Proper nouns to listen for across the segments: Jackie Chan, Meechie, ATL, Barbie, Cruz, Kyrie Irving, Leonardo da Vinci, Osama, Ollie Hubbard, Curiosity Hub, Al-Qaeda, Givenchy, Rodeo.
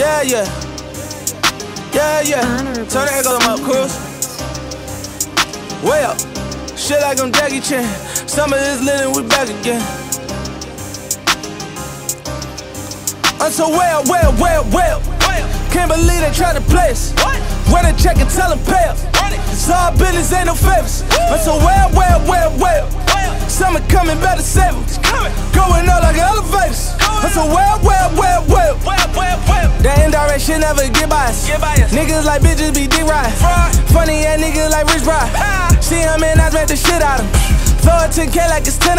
Yeah, yeah. Yeah, yeah. Turn that go up, Cruz. Way up. Shit like I'm Jackie Chan. Some of this living, we back again. I'm so way up. Can't believe they try to play us. Run a check and tell them pay up. It's all business, ain't no favors. I'm so way up. Summer coming, better save them. Going up like elevators. That's a well. That indirect shit never get by us. Niggas like bitches be dick rides. Funny ass niggas like Rich Rod. See him and I smack the shit out of him. Throw a 10K like it's $10.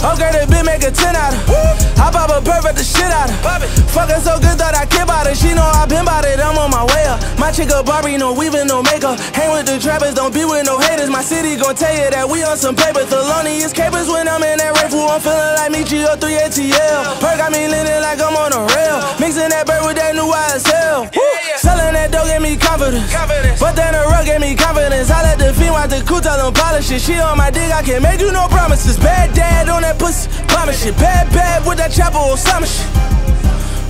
Upgrade a bitch, make a 10 out of him. I pop a perfect the shit out of him. Fuck her so good that I care about her. She know I been about it, I'm on my way up. My chick a Barbie, no weaving, no makeup. Hang with the trappers, don't be with no haters. My city gon' tell you that we on some papers. The loneliest capers when I'm in that rifle. I'm feeling like Michi or 3 ATL. Perk got me leaning like I'm on a rail. Mixing that bird with that new ATL. Selling that dough gave me confidence. But then the rug gave me confidence. I let the fiend watch the coup, tell them polish it. She on my dick, I can't make you no promises. Bad dad on that pussy, promise shit. Bad with that chopper, Osama shit.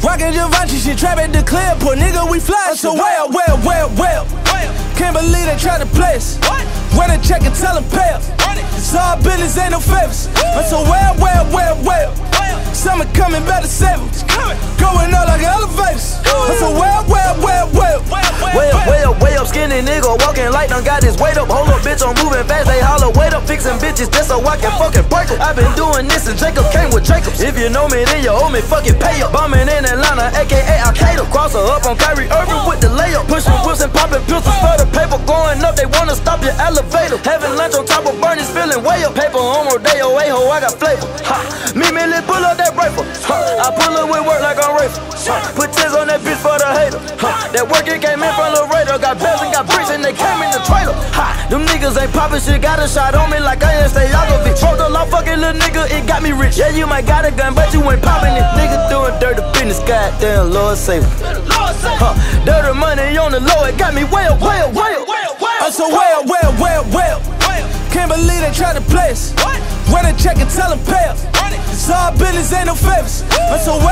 Rockin' Givenchy, she trap at the clear, poor nigga, we fly. So well. Can't believe they try to play us. Run a check and tell them pay up. It's all business, ain't no favors. I'm so well. Summer coming, better save them. Going up like elevators. I'm so well. Skinny nigga walking like done got his weight up. Hold up, bitch, I'm moving fast. They holler, wait up, fixing bitches just so I can fucking break them. I've been doing this and Jacob came with Jacobs. If you know me, then you owe me, fucking pay up. Bombing in Atlanta, aka Al-Qaeda. Cross her up on Kyrie Irving with the layup. Pushing whips and popping pistols for the paper. Going up, they wanna stop your elevator. Having lunch on top of Bernie's, feeling way up. Paper on Rodeo, aho, I got flavor. Ha, me, pull up that rifle. I pull up with work like I'm rifle. Put tins on that bitch for the hater. That work it came in from the Rodeo. Got bells and got bricks and they came in the trailer. Ha, them niggas ain't poppin' shit. Got a shot on me like I ain't stay out of it. Broke the law, fucking little nigga, it got me rich. Yeah, you might got a gun, but you ain't poppin' it. Nigga doing dirty business, goddamn, Lord save me. Dirty money on the low, it got me well. I'm so well. Can't believe they try to play us. Run a check and tell them pay up. It's all business, ain't no favors. I'm so well.